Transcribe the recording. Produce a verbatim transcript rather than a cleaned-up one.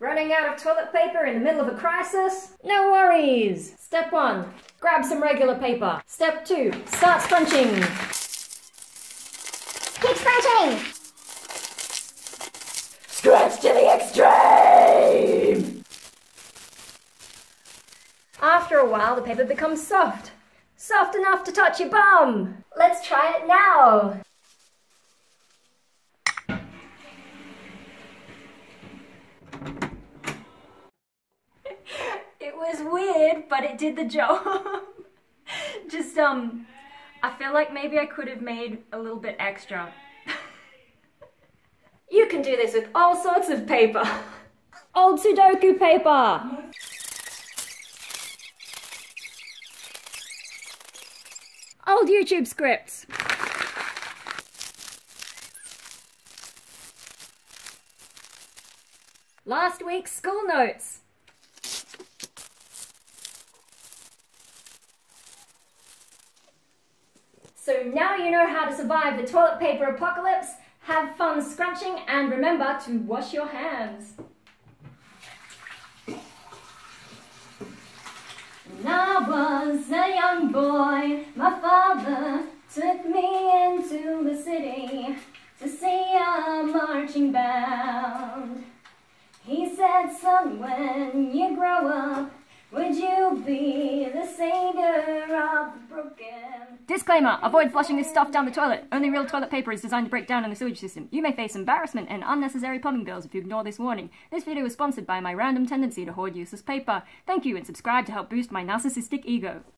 Running out of toilet paper in the middle of a crisis? No worries! Step one, grab some regular paper. Step two, start scrunching. Keep scrunching! Scrunch to the extreme! After a while, the paper becomes soft. Soft enough to touch your bum! Let's try it now! It was weird, but it did the job. Just, um, I feel like maybe I could have made a little bit extra. You can do this with all sorts of paper. Old Sudoku paper! Old YouTube scripts! Last week's school notes! So now you know how to survive the toilet paper apocalypse, have fun scrunching, and remember to wash your hands. When I was a young boy, my father took me into the city to see a marching band. He said, son, when you grow up, would you be the savior of the broken? Disclaimer! Avoid flushing this stuff down the toilet. Only real toilet paper is designed to break down in the sewage system. You may face embarrassment and unnecessary plumbing bills if you ignore this warning. This video is sponsored by my random tendency to hoard useless paper. Thank you, and subscribe to help boost my narcissistic ego.